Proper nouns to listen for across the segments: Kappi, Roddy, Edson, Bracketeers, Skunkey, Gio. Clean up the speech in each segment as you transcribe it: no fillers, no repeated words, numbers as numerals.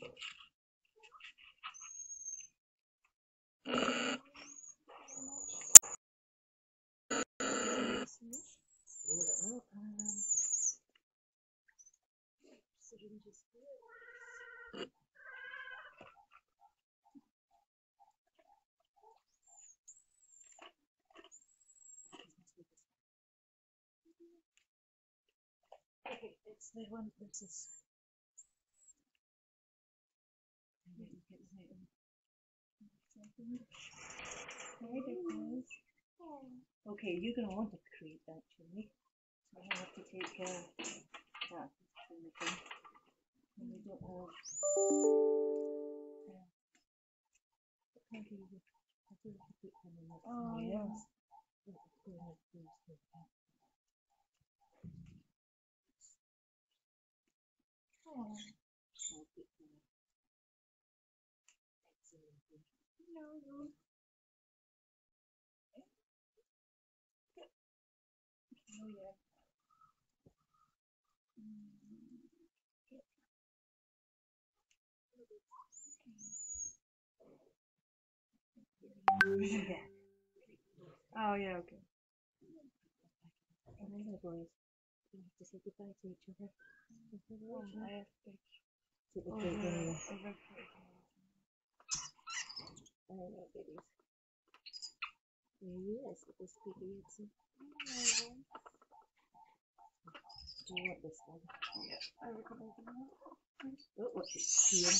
Okay, it's the one that is. Okay, you're going to want to create actually. So I have to take that from the thing. And we don't have. I think I do have to put them in that. Oh, yes. No. Oh, yeah. Oh, yeah, okay. And then the boys, we have to say goodbye to each other. Yes, it was pretty Edson. Do you want this one? Yeah. I recommend it. Oh, what's it here?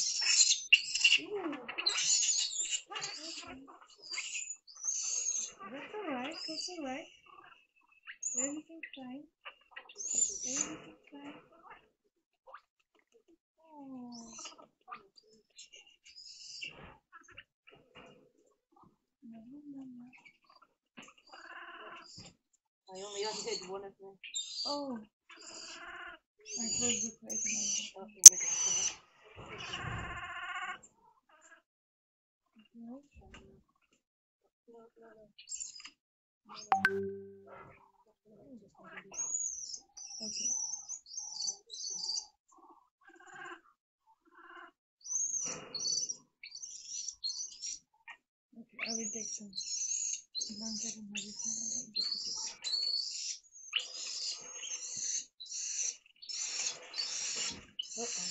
That's alright, that's alright. Everything's fine. Everything's fine. Oh. No, no, no. I only undid one of them. Oh! I closed the place and I went up. No. Okay. Okay, I will take some. I'm getting my return. Oh, okay.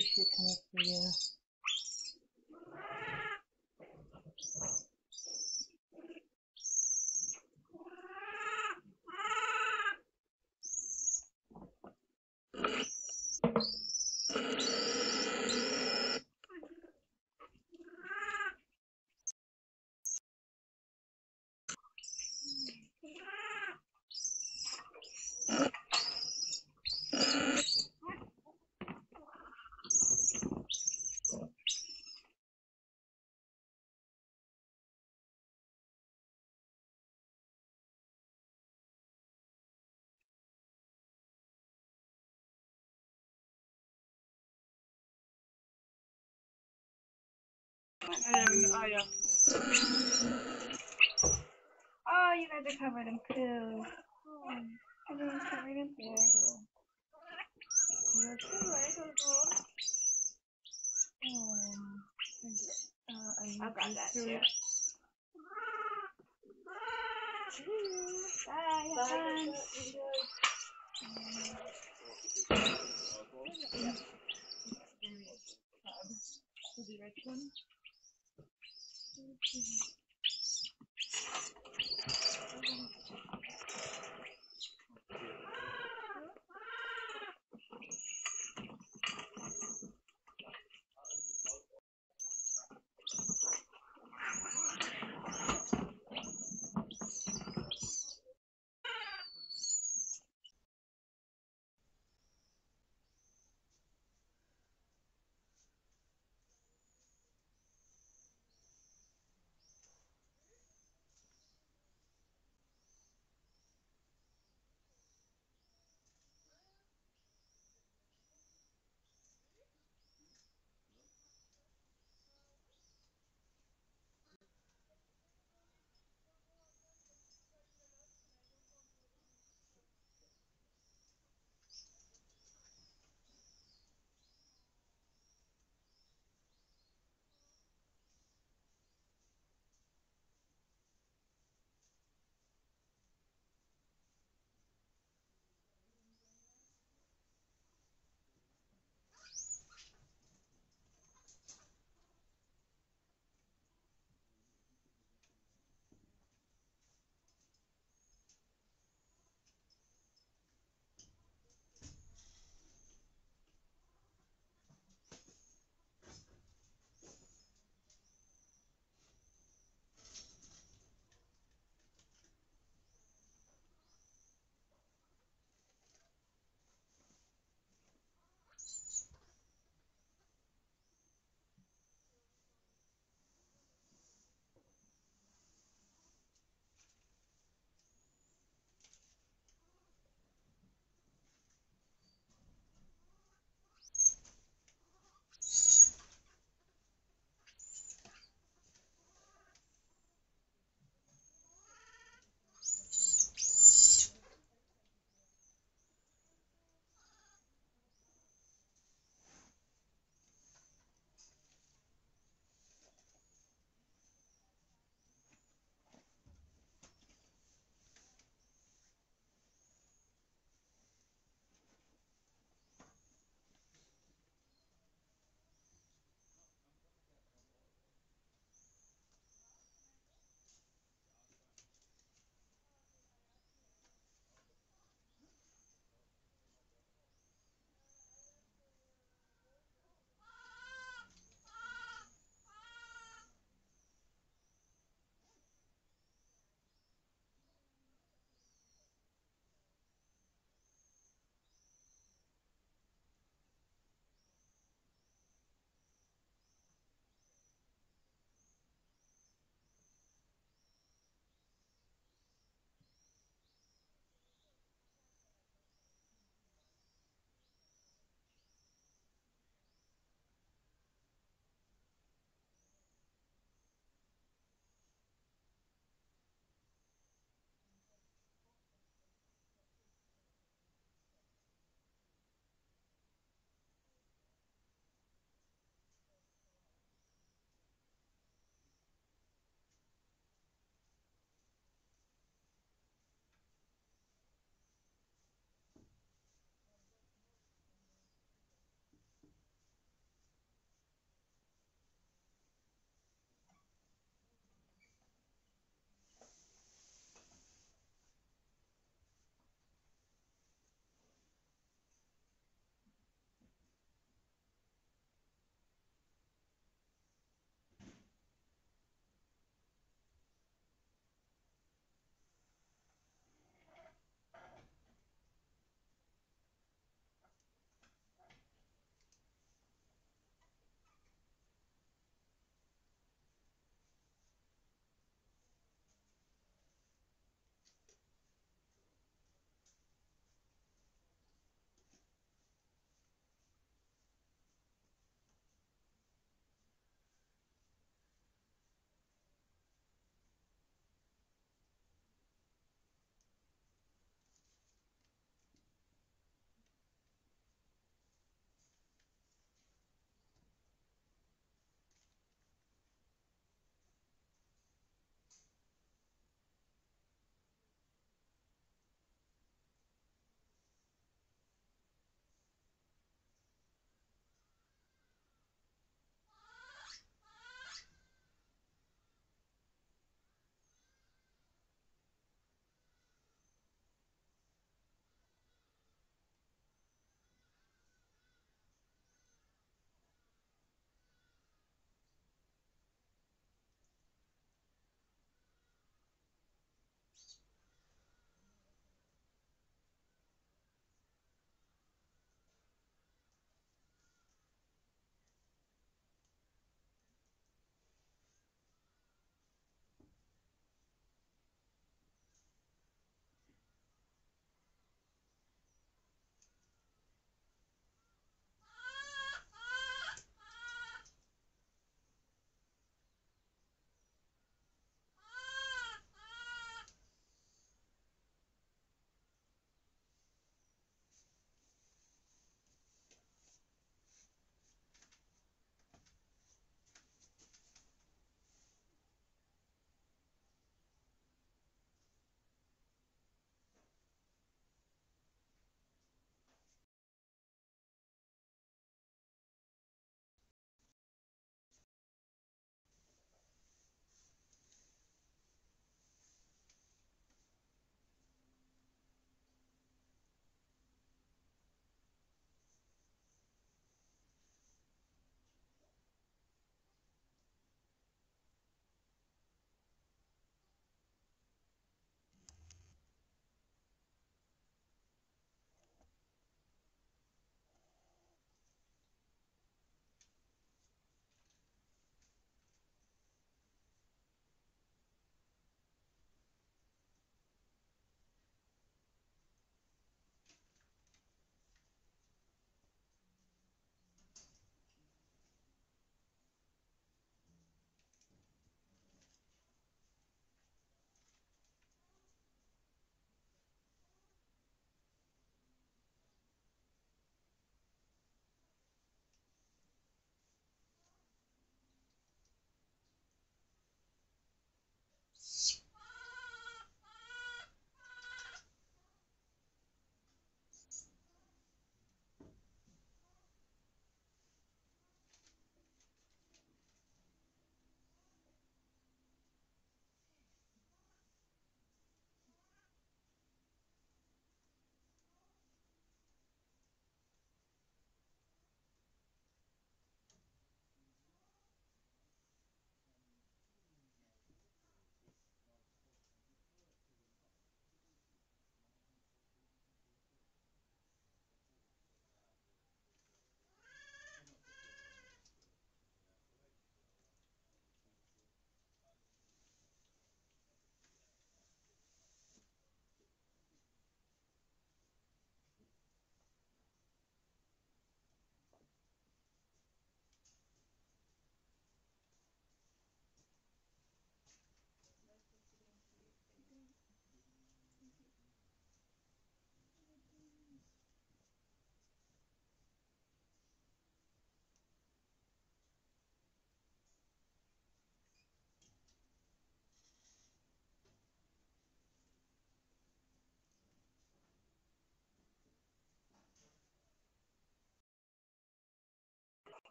Should have the Oh, you guys are covered in poo. Everyone's covered in poo. I got that too. Bye. Bye. The red one.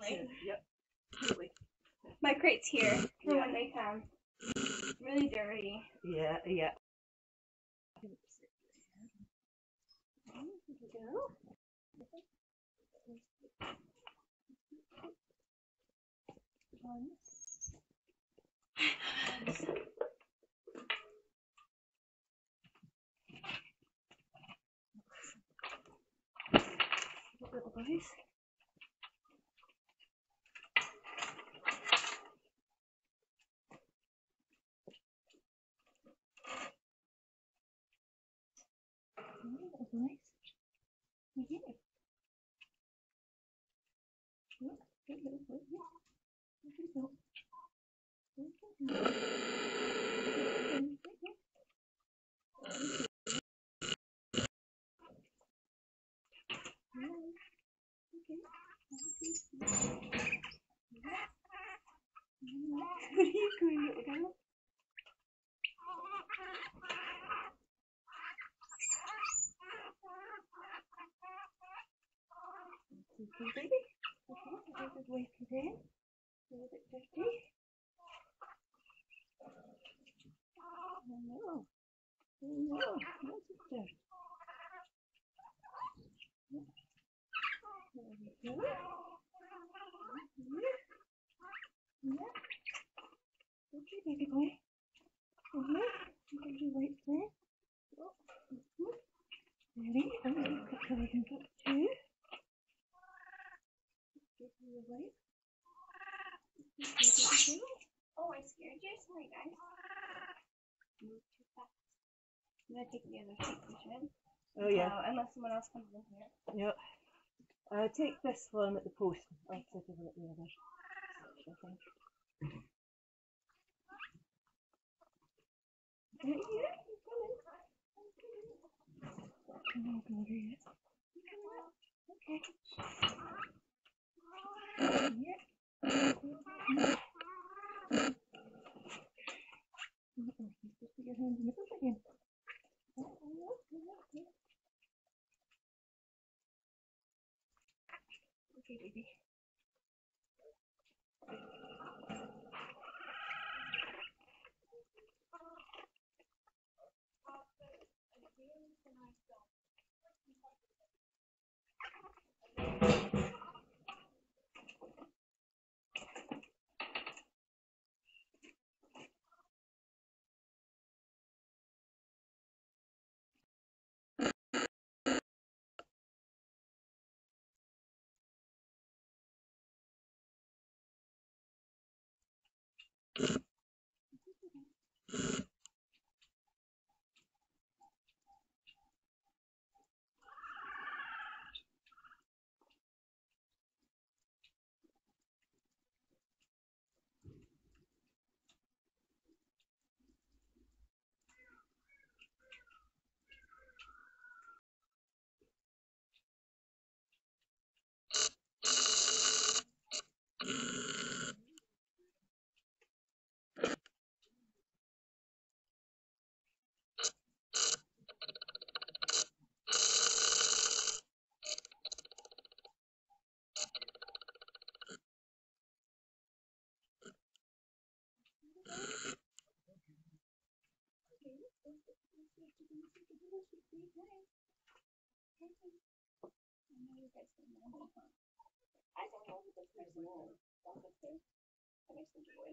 Right? Yep. Totally. My crate's here for when they come. Really dirty. Yeah, yeah. There we go. Little boys. Nice. Yeah. Look, what are you doing, little girl? Baby, there's a way to there. A little bit dirty. Oh no, what's it there? There we go. Yeah. Okay, baby boy. You can do right there. Oh, there we go. You can too. Away. Oh, I scared you. Sorry, guys. Move too fast. I'm gonna take the other section. Oh, yeah. Unless someone else comes in here. Yep. I'll take this one at the post. I'll take it at the other section, I think. Right here? He's coming. I'm not gonna do it. Okay. Okay, baby. I don't know who this person is. That's up there. That makes me joy. Hi,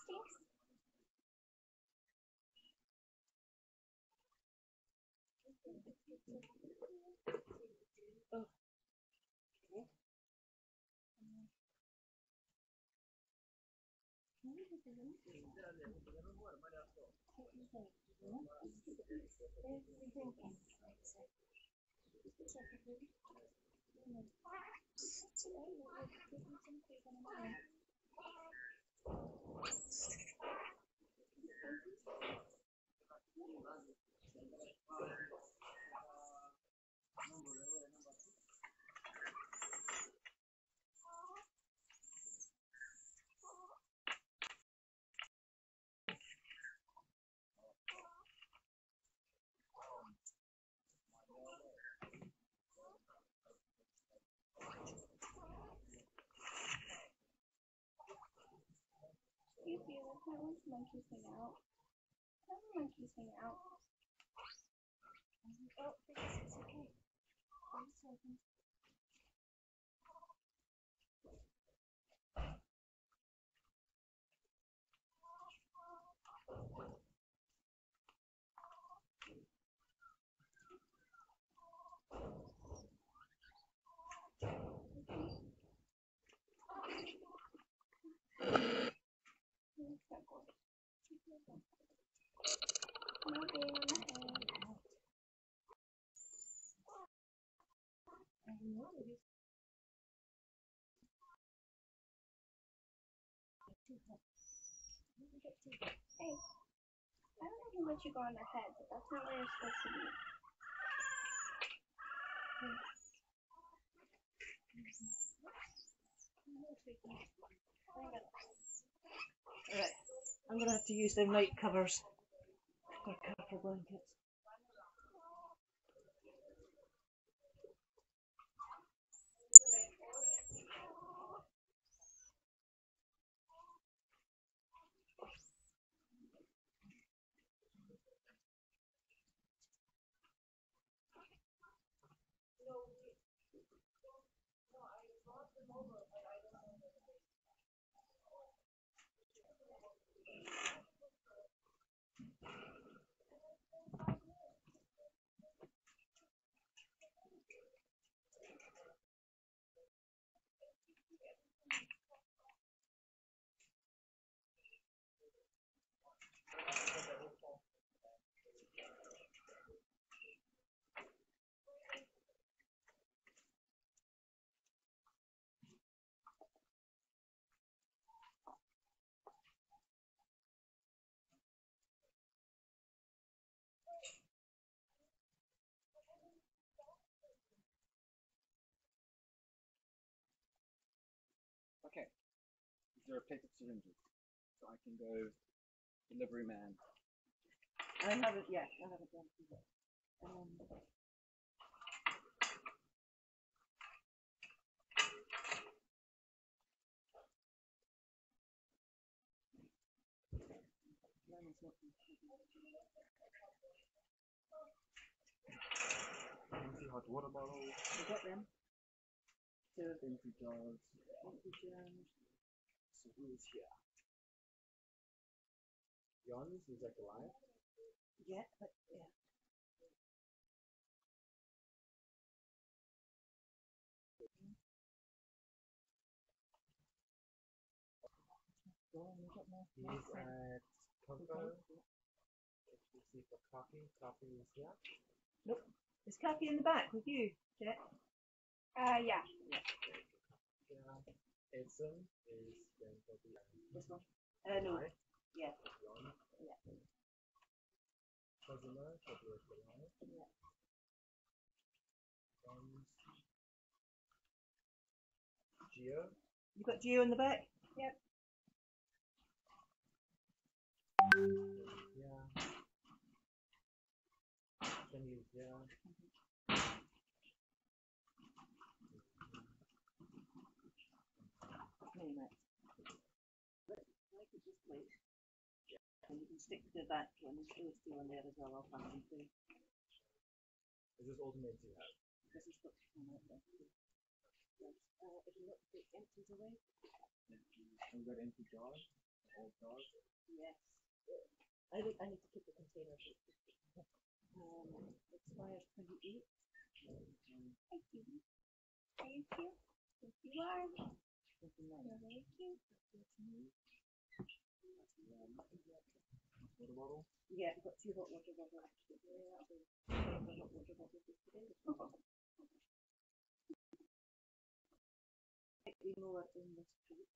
Stinks. Oh. Okay. Monkeys hang out. Monkeys hang out. Oh, it's okay. Hey, I don't even let you go on the head, but that's not where you're supposed to be. Alright, I'm gonna have to use their night covers or cover blankets. Okay, there are paper syringes, so I can go delivery man. I haven't yet, I haven't done it yet. Hot water bottle. I got them. Empty jars. So who is here? Giannis, is that Goliath? Yeah, but yeah. He's at Congo. Let's see for Kappi. Kappi is here. Nope. Is Kappi in the back with you, Jet? Yeah. Edson is going for the this one? No. Yeah. Yeah. Gio. You got Gio in the back? Yep. Yeah. Yeah. I could just wait. And you can stick to the back one, there's still two on there as well, I'll find them. Is this alternate you have? This is what's come out there. If you look, it empties away. And we've got empty jars? Old jars? Yes. I need to keep the container. Expires 28. Thank you. Thank you. Thank you are. Thank you. Water bottle? Yeah, I've got two hot water bottles actually. The hot water bottles is today. Slightly more in the street.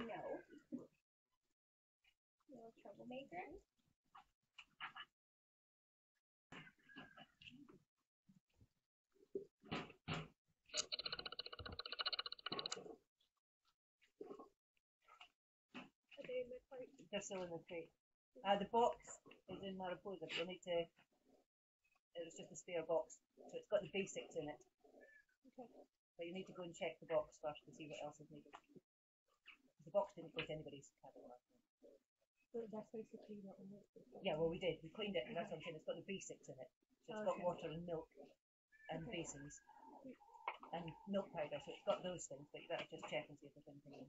No. Little troublemaker. They're still in the crate. The box is in Mariposa, but we'll need to. It was just a spare box, so it's got the basics in it. Okay. But you need to go and check the box first to see what else is needed. The box didn't go to anybody's catalogue. So that's why you cleaned it. Yeah, well, we did. We cleaned it, and that's what I'm saying. It's got the basics in it. So it's got water and milk and basins and milk powder. So it's got those things, but you better just check and see if there's anything in.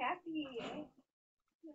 Kappi, eh? No.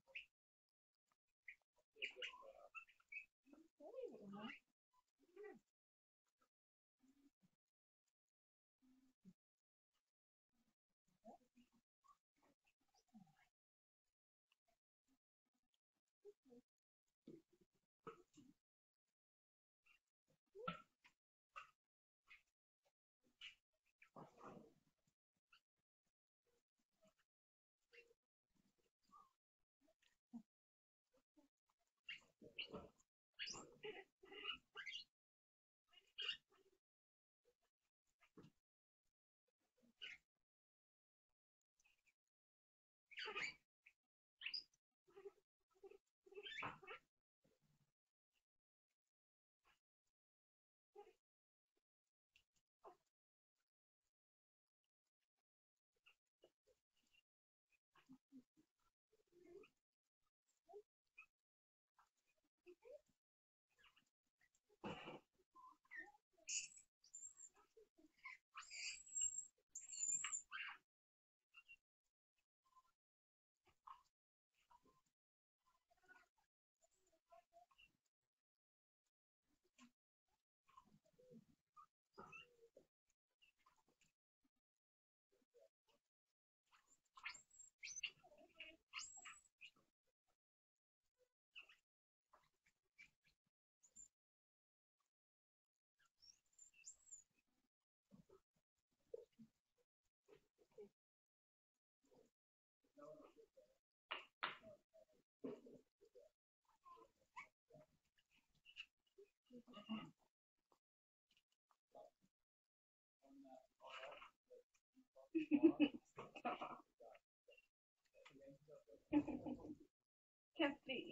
Kappi.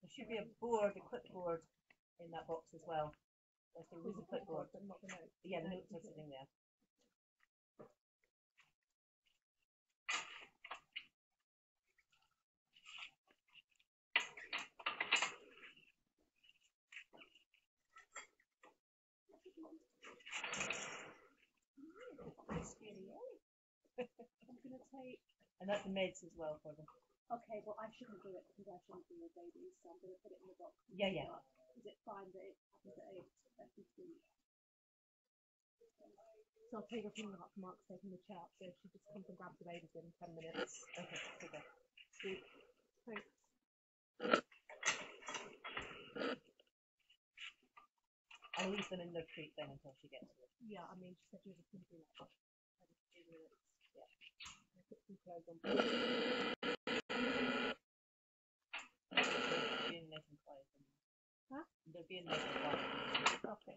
There should be a board, a clipboard in that box as well. There was a clipboard. Yeah, the notes are sitting there. That's scary, eh? I'm going to take... And that's the meds as well for them. Okay, well, I shouldn't do it because I shouldn't be a baby, so I'm going to put it in the box. Yeah, yeah. Is it fine that it happens at 8:15? So I'll take a finger up for Mark's sake in the chat, so she just comes and grabs the babies in 10 minutes. Okay, super. Sweet. Thanks. I'll leave them in the treat then until she gets to it. Yeah, I mean, she said she was going to do that. I just do it. Yeah. I put some clothes on. Huh? There'll be another one. Okay.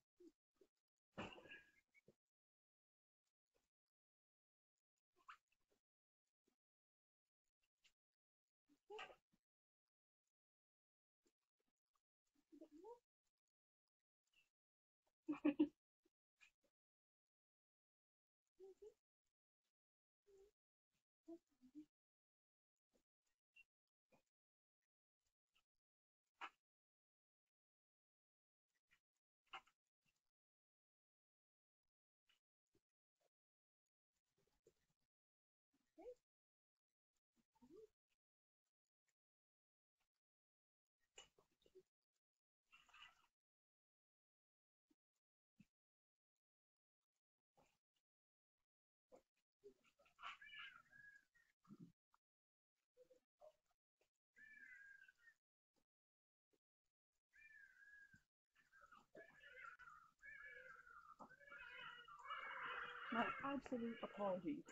My absolute apology.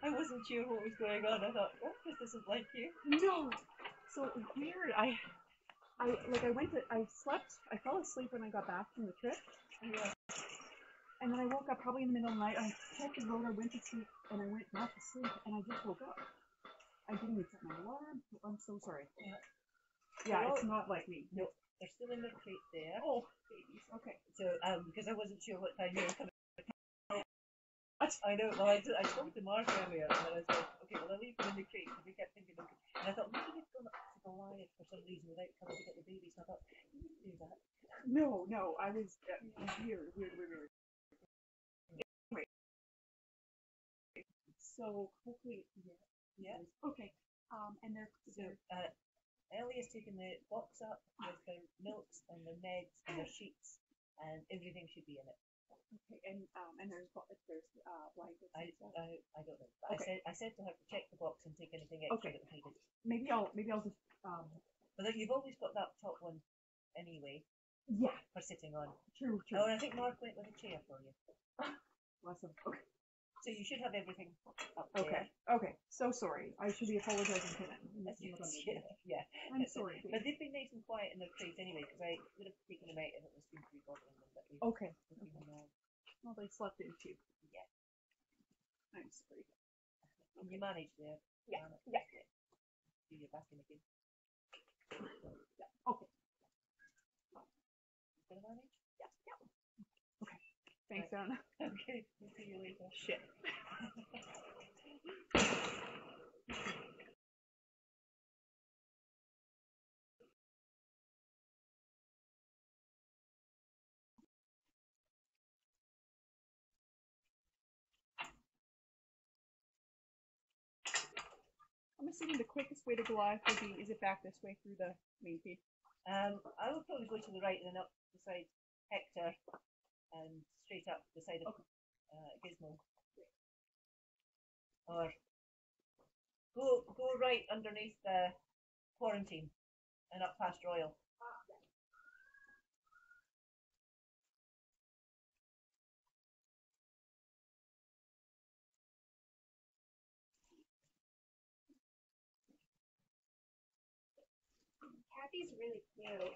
I wasn't sure what was going on. I thought, oh, this isn't like you. No. So weird. I slept. I fell asleep when I got back from the trip. Yeah. And then I woke up probably in the middle of the night. I checked the road. I went to sleep, and I went not to sleep, and I just woke up. I I didn't even set my alarm. I'm so sorry. Yeah, well, it's not like me. No, they're still in the crate there. Oh, babies. Okay. So, because I wasn't sure what time you were coming. I know. Well, I spoke to Mark earlier, and I was like, okay, well, I'll leave them in the crate because we kept thinking, okay. And I thought maybe they've gone up to Goliath for some reason without coming to get the babies. And I thought, you didn't do that. No, no, I was weird. Anyway, so hopefully, yeah. Okay. And they're so. Ellie has taken the box up with their milks and their meds and their sheets, and everything should be in it. Okay, and there's blankets. I don't know. Okay. I said to her to check the box and take anything extra that we needed. Maybe I'll just But you've always got that top one anyway. Yeah. For sitting on. True. Oh, and I think Mark went with a chair for you. Awesome. Okay. So you should have everything up there. Okay. So sorry. I should be apologising for them. Yeah. I'm sorry. But they've been nice and quiet in their crate anyway, because I would have taken them out if it was going to be bothering them. But well, they slept in too. Yeah. I'm sorry. And you managed there. Yeah. You're back in again. Yeah. Okay. You gonna manage? Yeah. Thanks, Anna. Okay, we'll see you later. Shit. I'm assuming the quickest way to Goliath would be, is it back this way through the main feed? I would probably go to the right and then up beside Hector. And straight up the side of Gizmo. Or go right underneath the quarantine and up past Royal. Kathy's really cute.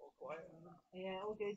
All quiet? Yeah, all good.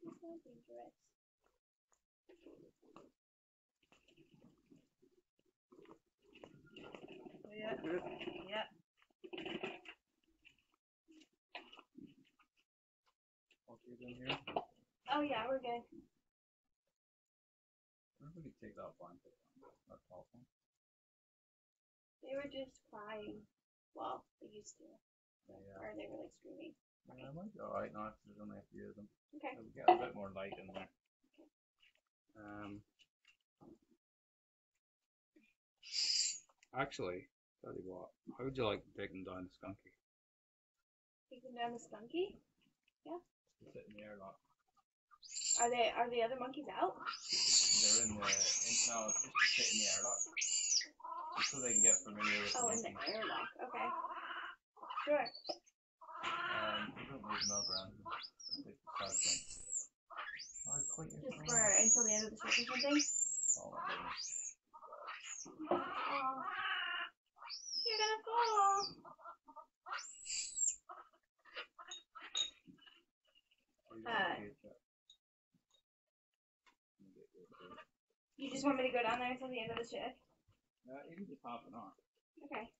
It's so dangerous. Oh, yeah. Yeah. Okay, down here. Oh, yeah, we're good. Everybody take that blanket down. That tall one. They were just crying. Well, they used to. So, yeah. Or they were like screaming. Okay. Yeah, I might be alright now because there's only a few of them. Okay. It'll get a bit more light in there. Okay. Actually, tell you what, how would you like digging down Skunkey? Taking down the Skunkey? Yeah. Just sit in the airlock. Are the other monkeys out? They're in the just sit in the airlock. Just so they can get familiar with the in the airlock, okay. Sure. We don't leave milk around. Just for until the end of the trip or something? Oh my goodness. Oh. You're gonna fall. You just want me to go down there until the end of the shift? You can just hop it on. Okay.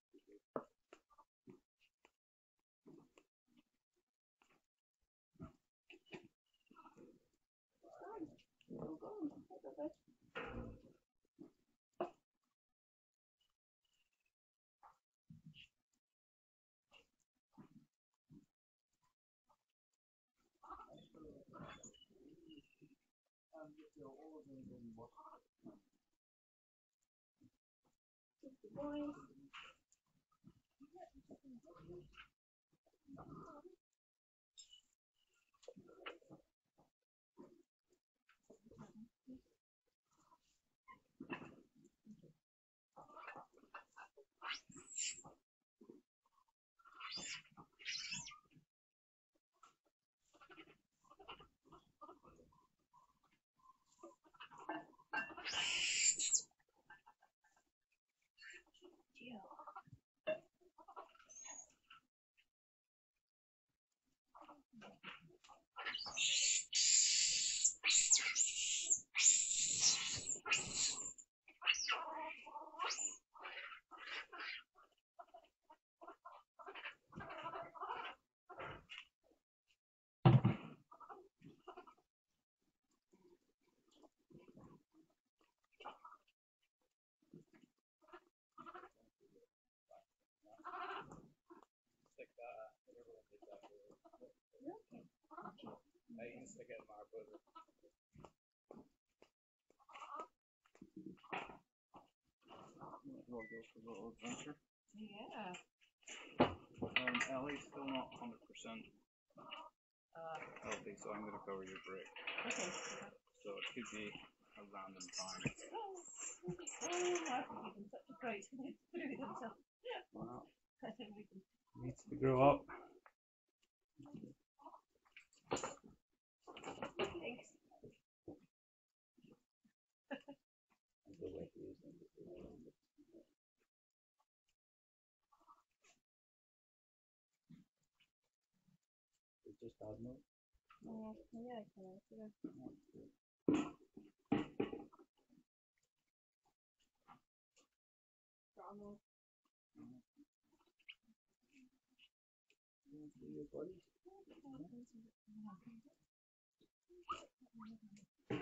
I used to get my brother. We'll go for a little adventure. Yeah. Ellie's still not 100%. Healthy, so I'm going to cover your brick. Okay. So it could be a random time. I've given such a great food himself. Wow. I think we can. Needs to grow up. Just add milk? Oh, yeah, I can.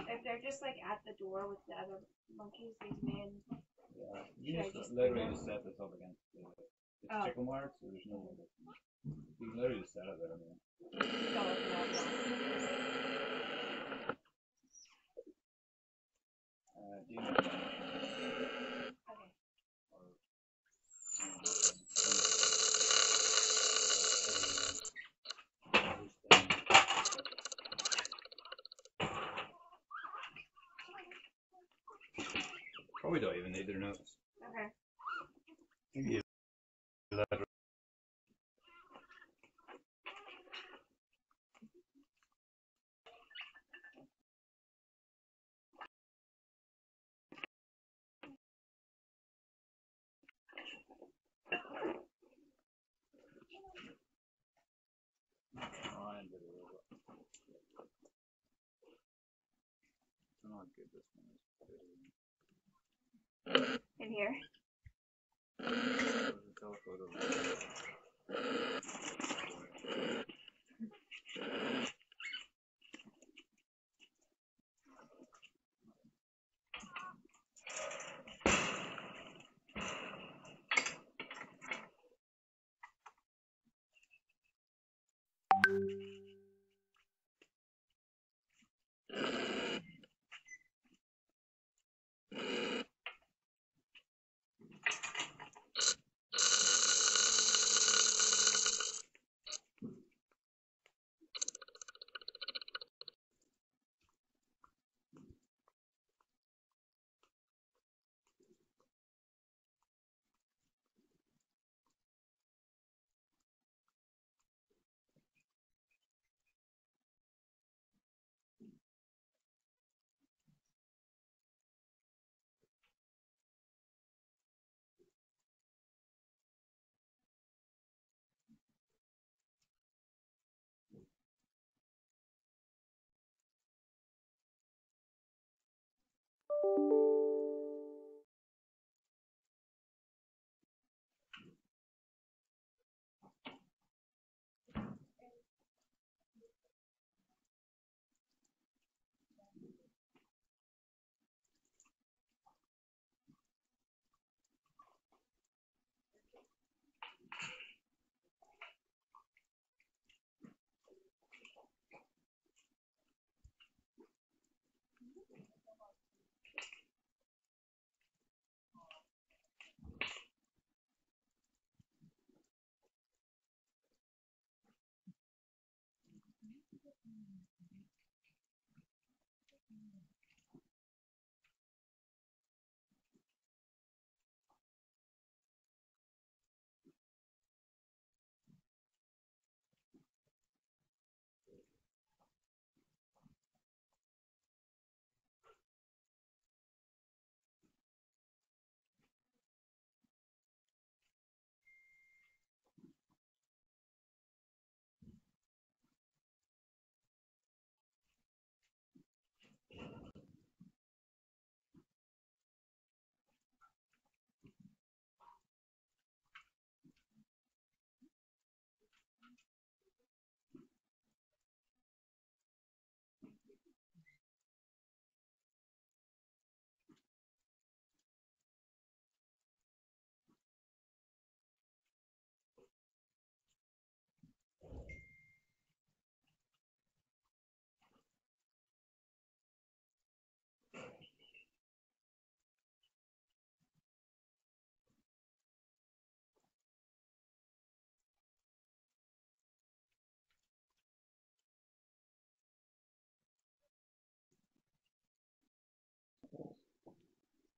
If they're just like at the door with the other monkeys, these men. Yeah, you just literally just set this up against the chicken wire, so there's no way that you can literally just set it there, man. Do you know that? Okay. Probably don't even need their notes. Okay. Maybe that. In here.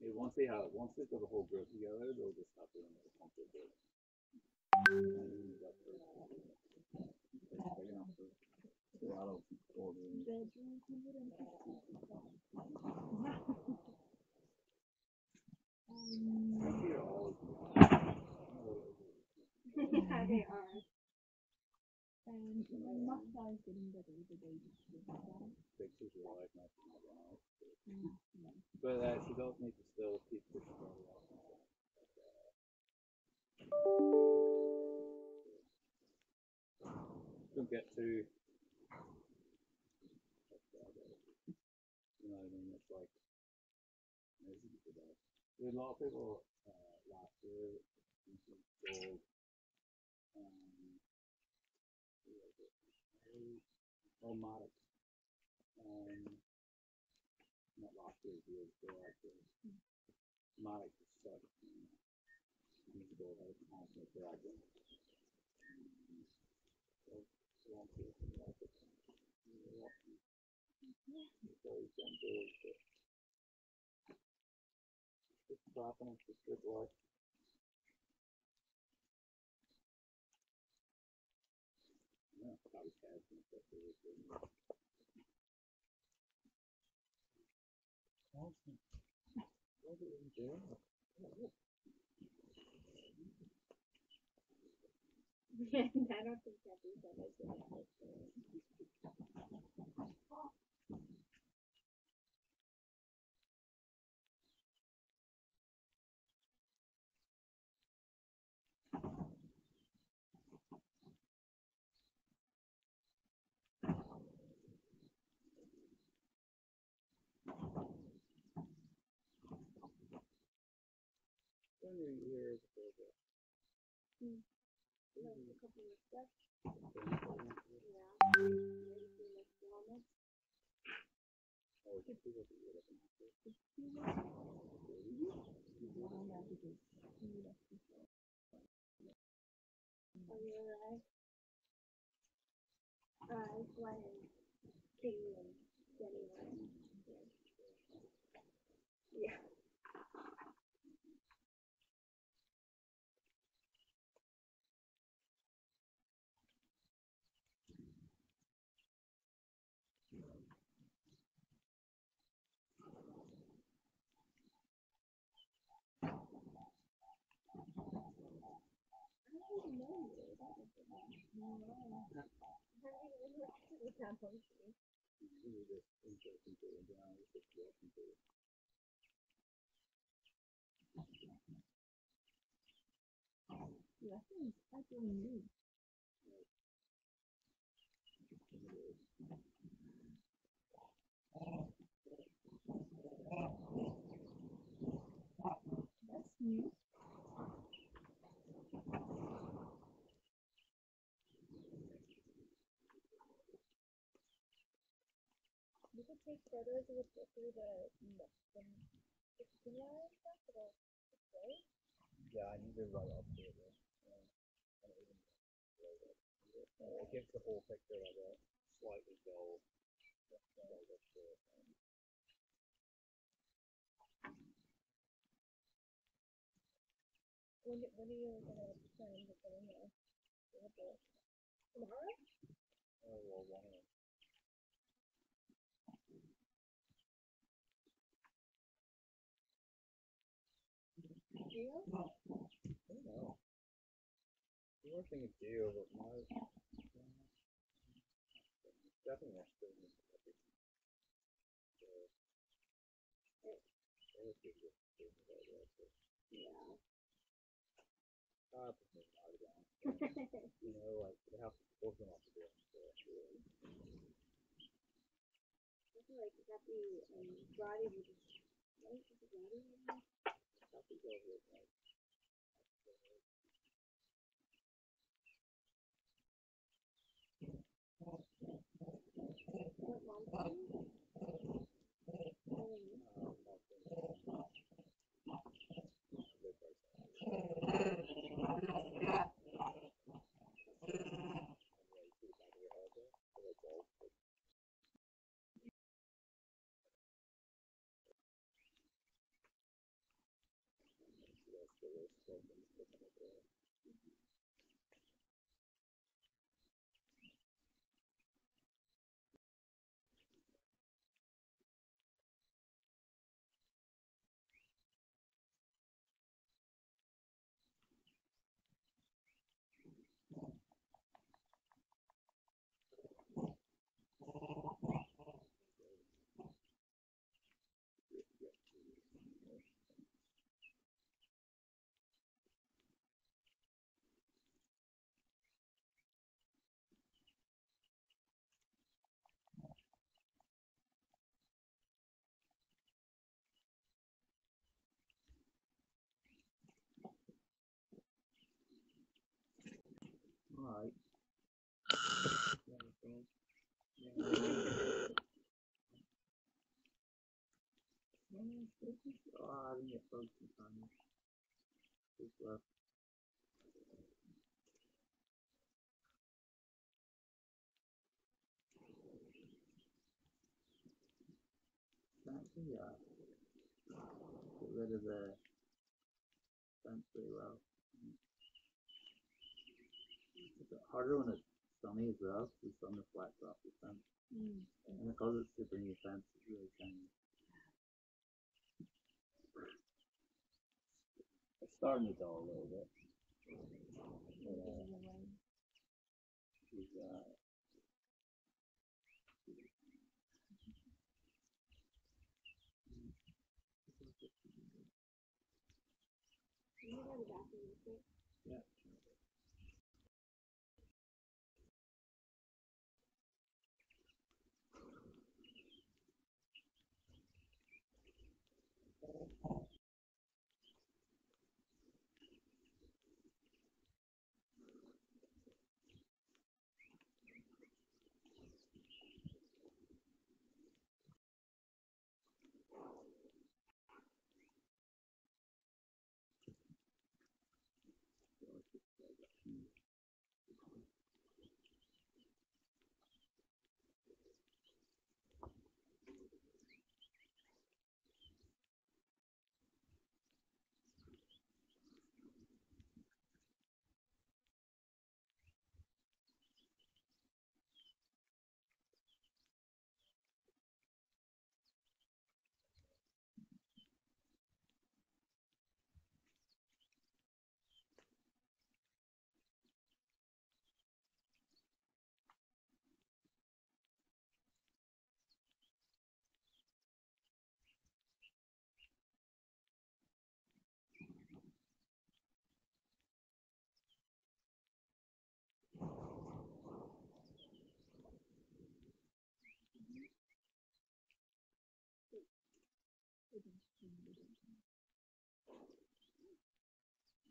Hey, once they got the whole group together, they'll just stop doing it. Yeah, they are. And my mustache is getting better with the baby. Pictures are like not wrong. But she does need to still keep pushing her along. Don't get too. You know what I mean? It's like. There are a lot of people last year. Almatic. Not last year, the year before, actually. Almatic is stuck. It's yeah, I don't think Kappi said it. A couple of steps. Yeah. That's new. You could take photos with the three that are in the stuff, but it's great. Yeah, I need to write off the other. It gives the whole picture like a slightly dull. When are you gonna turn the thing off? Tomorrow? Oh well, one of them. Gio? I don't know. I'm working with Gio, but my definitely not still in everything. Yeah. You know, like they have to both of them have to do it. I feel like Kappi and Roddy would just like to do it. I think I'll do it right. Alright. I didn't get focused on this. Just left. Actually, get rid of the fence pretty well. It's harder when it's sunny as well, because the sun reflects off the fence. And because it's super new fence, it's really shiny. It's starting to dull a little bit. Can you go to the bathroom real quick? Yeah.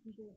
Thank you.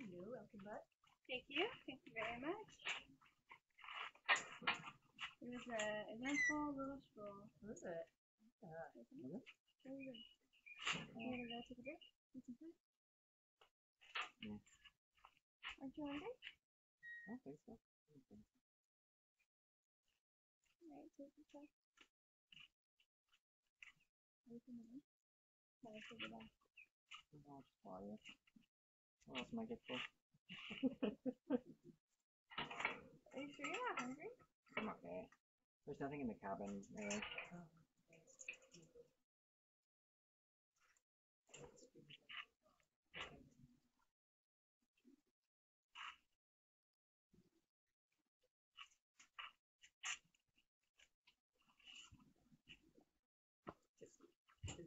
Hello, welcome back. Thank you very much. It was an eventful little stroll. Was it? Yes. Aren't you hungry? I don't think so. Alright, take your time. What else am I good for? Are you sure you're not hungry? I'm okay. There's nothing in the cabin, really. Oh.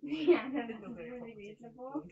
Yeah, that is really reasonable.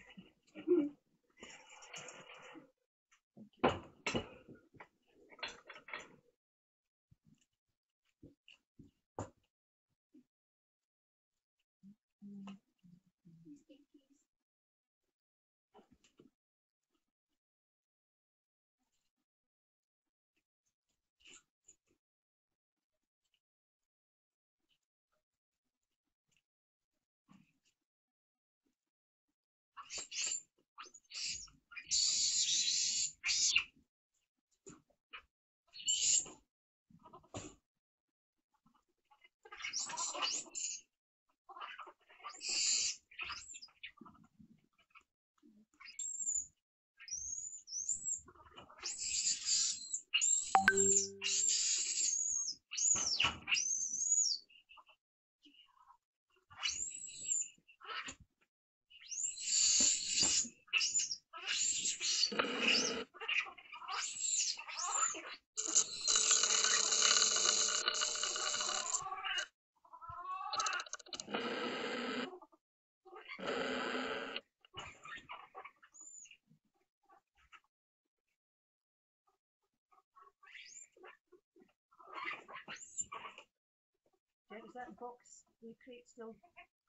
Is that box, the crate still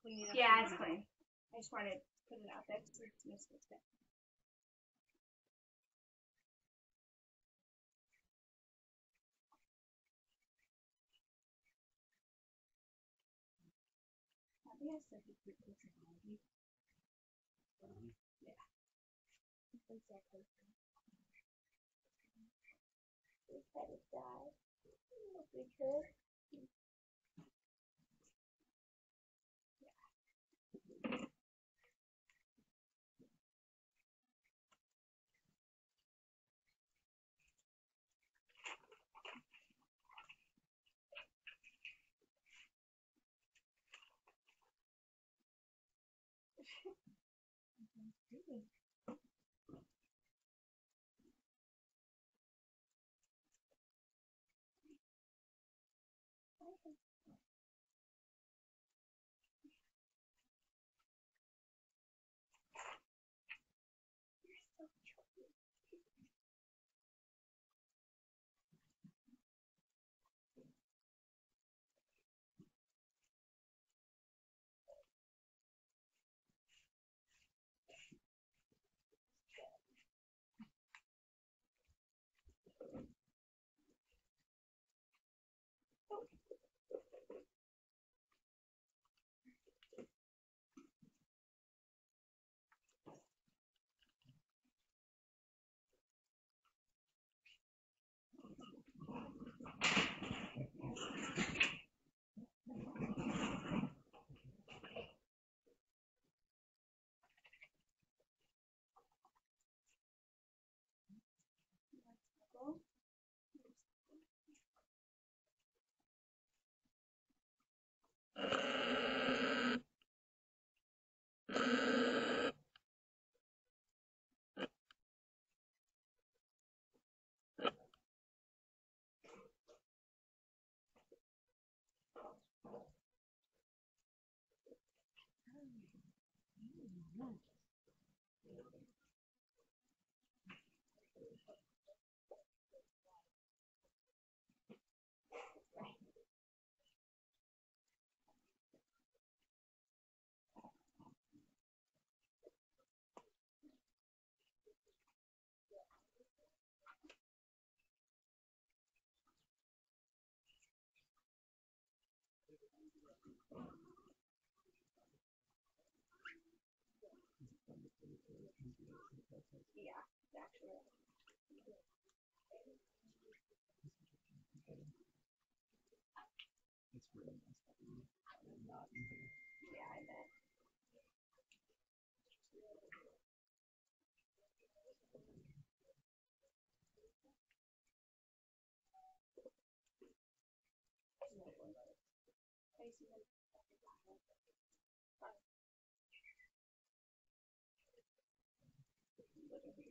clean? Yeah, it's clean. I just want to put it out there so it's nice to fit. I think I said it's pretty good. Yeah. Exactly. Just let it die. It'll be good. Yeah, actually. It's really nice that you're not in here. Yeah, I bet. Yeah, that's true. Whoa! They actually have been doing a really good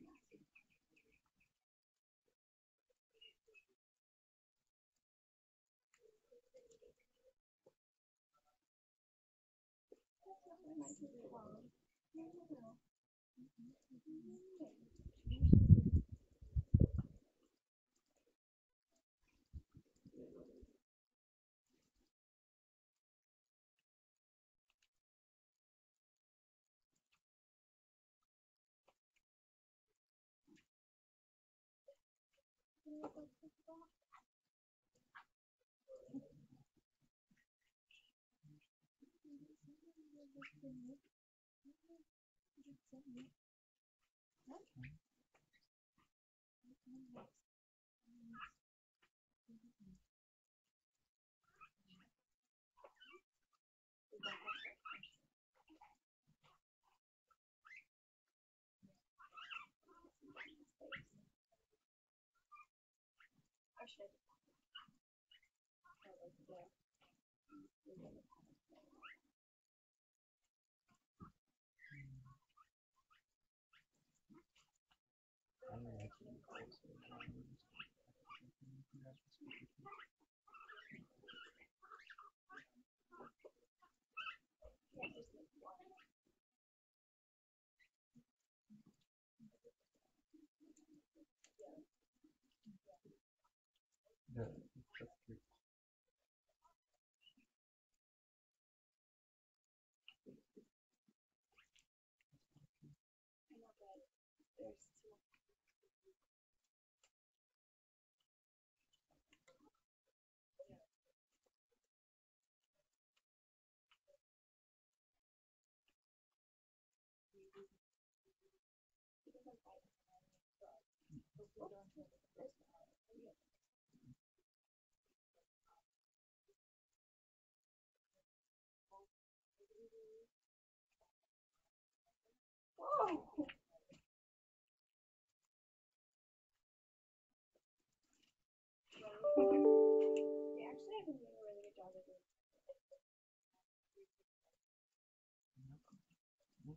job of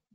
doing it.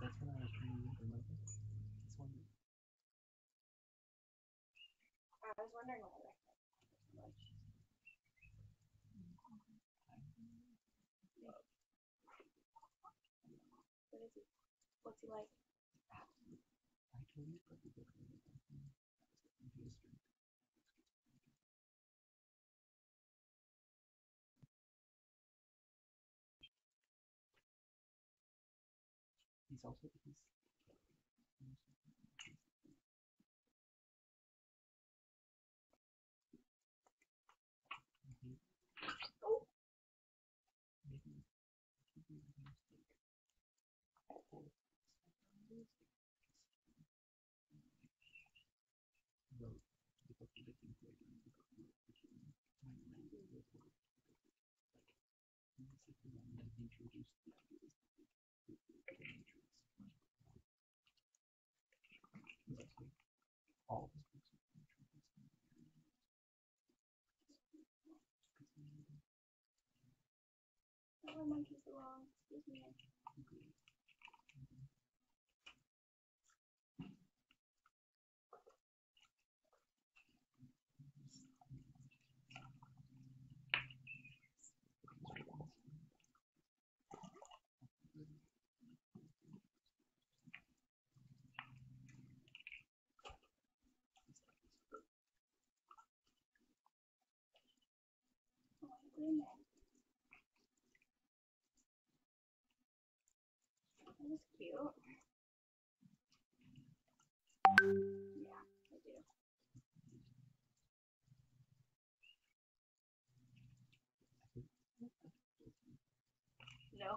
That's when I was trying to remember this one. I was wondering why I liked that so much. What is he? What's he like? I told you about the book I read that was looking for a strength. He's also he's oh. All of his books are natural history and oh, monkey's along. Excuse me. That was cute. Yeah, I do. No.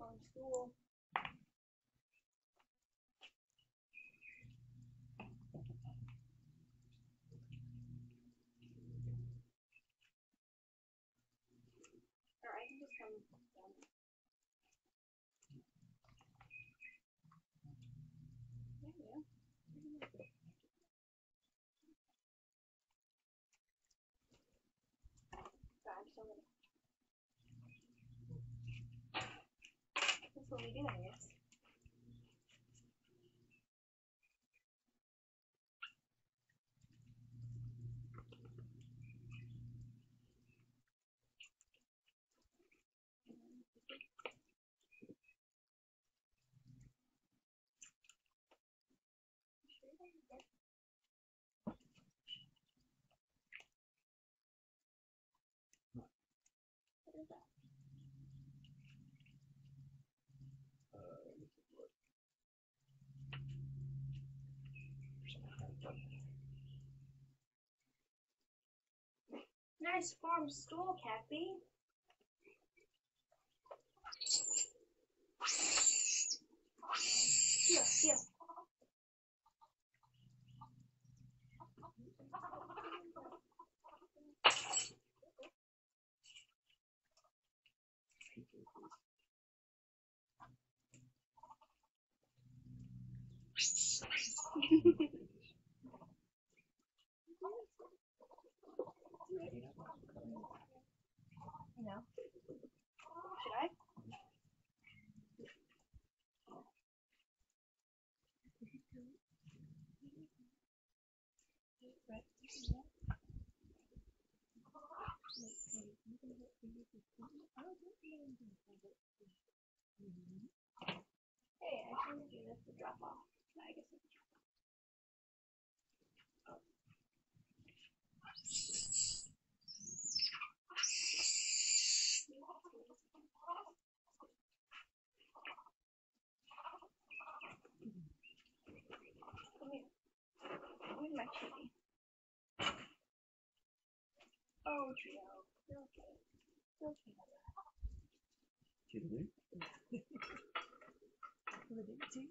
On school. Or I can just come down. There we go. totally doing it. Nice farm stool, Kappi. Here, here. No. Should I? Hey, I should do this to drop off. I guess I can drop off. Oh, Gio. You're okay. You're okay. Kidding me? Living too?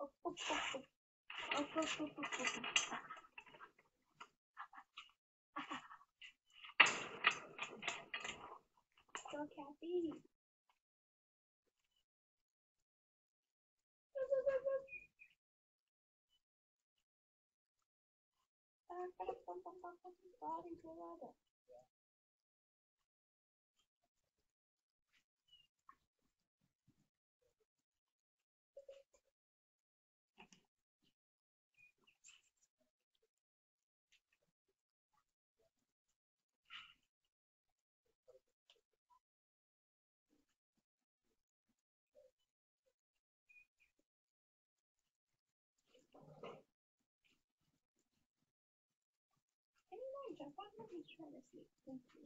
Oh. Go, Kappi. Jump on when he's trying to sleep. Thank you.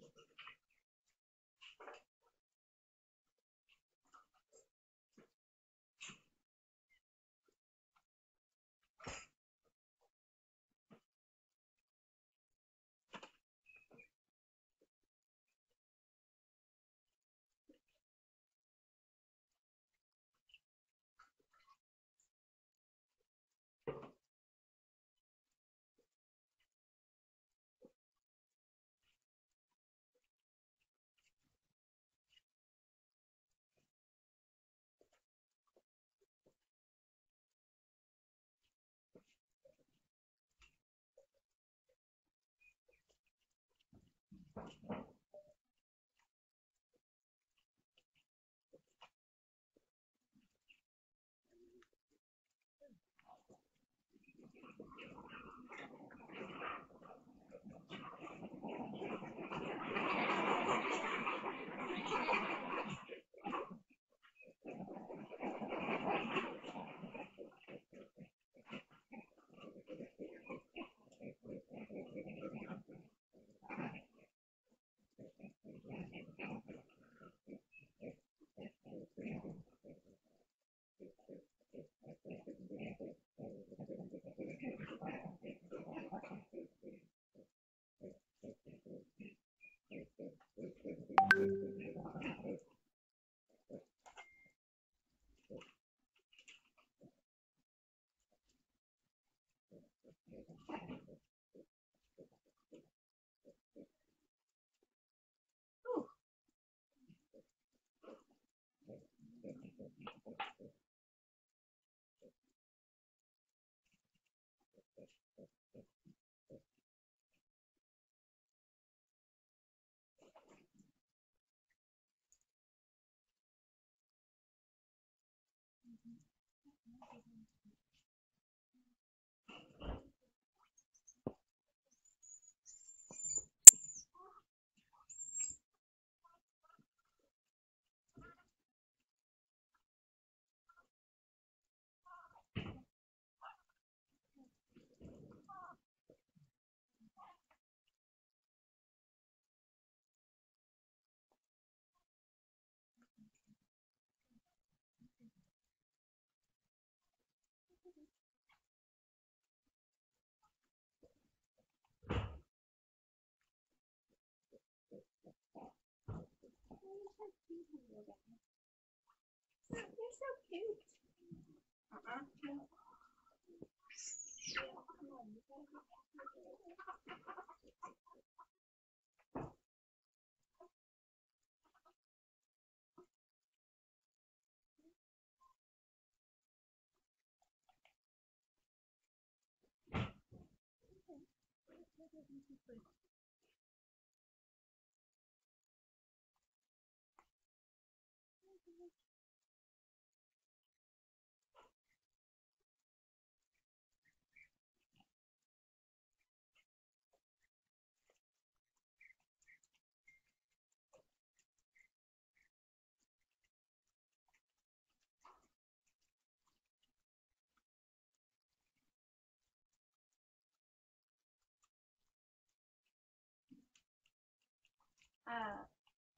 They're so cute.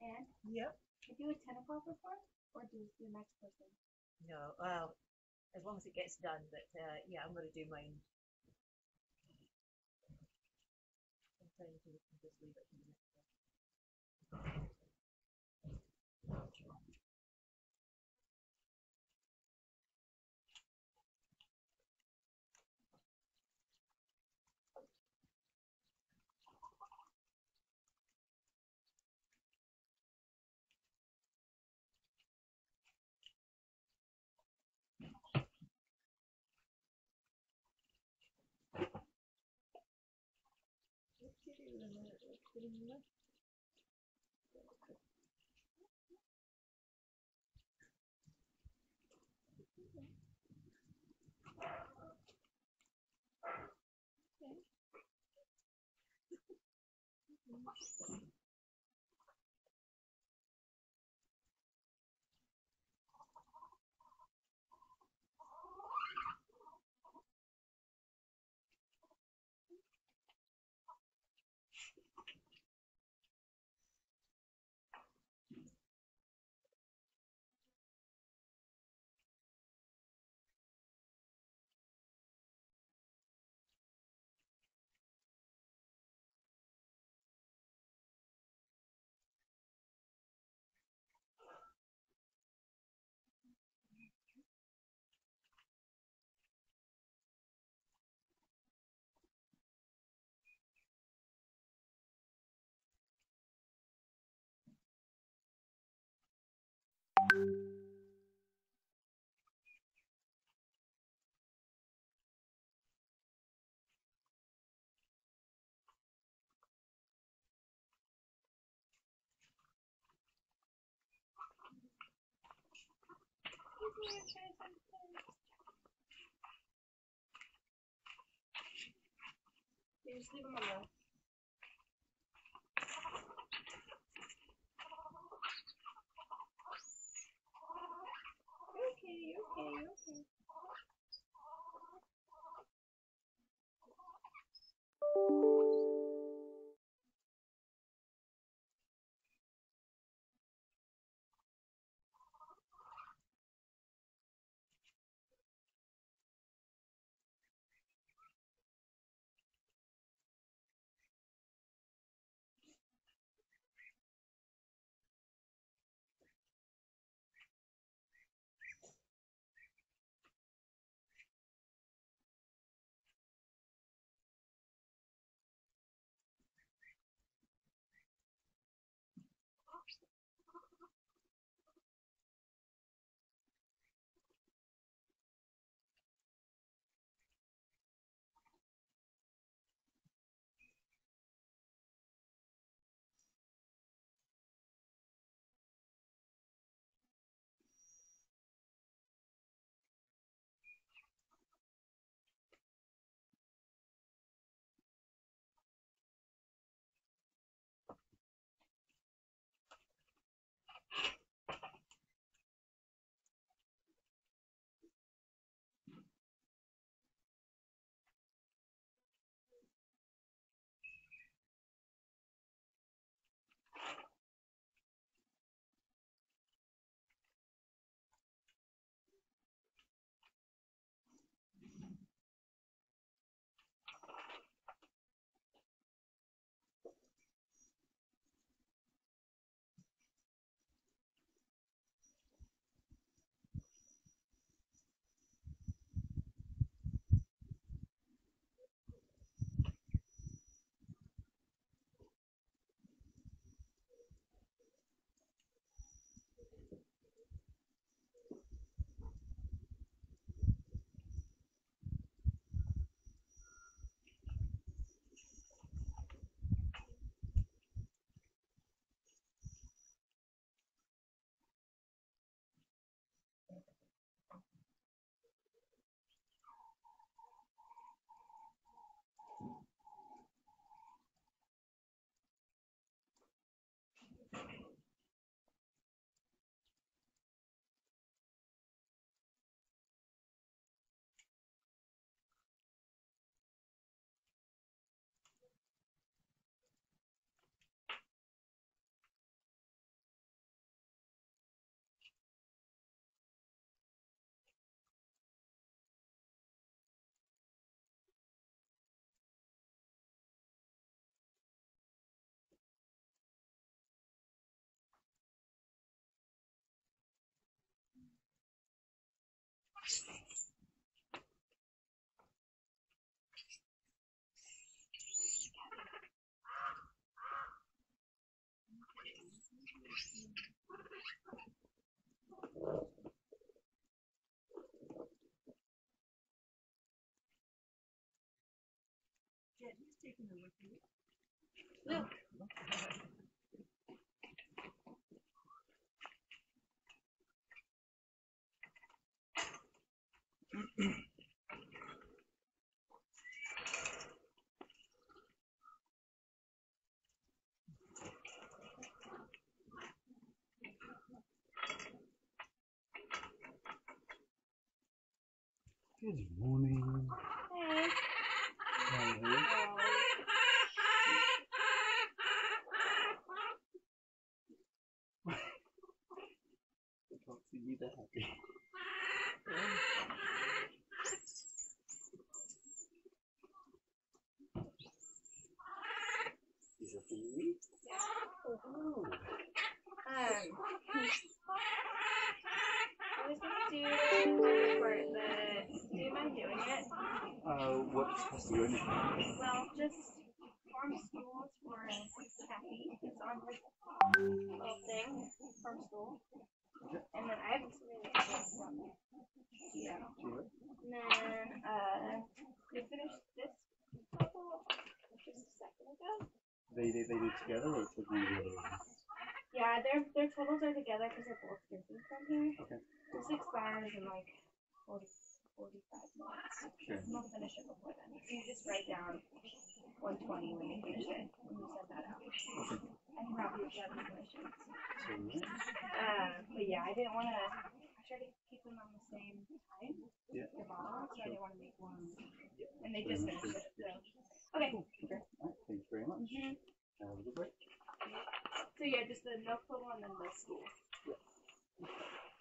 And? Yep. Did you do a 10 o'clock before? Or do you do the next person? No, well, as long as it gets done, but yeah, I'm going to do mine. Sometimes you can just leave it to the next person. Okay. Just leave them alone. Okay. Look. Good morning. Hey. Happy. Is it for you? Oh. I was going to do for the. Do you mind doing it? What's supposed to do anything? Well, just form schools for Kappi. It's on the little thing. Form school. And then I have something that comes from Gio. And then they finished this puzzle just a second ago. They did together or took one the other one? Yeah, their totals are together because they're both different from here. Okay. So 6 hours and like 40, 45 minutes. Sure. We'll finish it before then. So you just write down 120 when they finish it and you send that out. Okay. And probably the other questions. But yeah, I didn't want to. I tried to keep them on the same time. Yeah. The model, so I didn't want to make one. Yeah. And they just finished it. So. Okay. Cool. Okay. All right. Thanks very much. Have a good break. So yeah, just the milk pool and then the school. Yeah.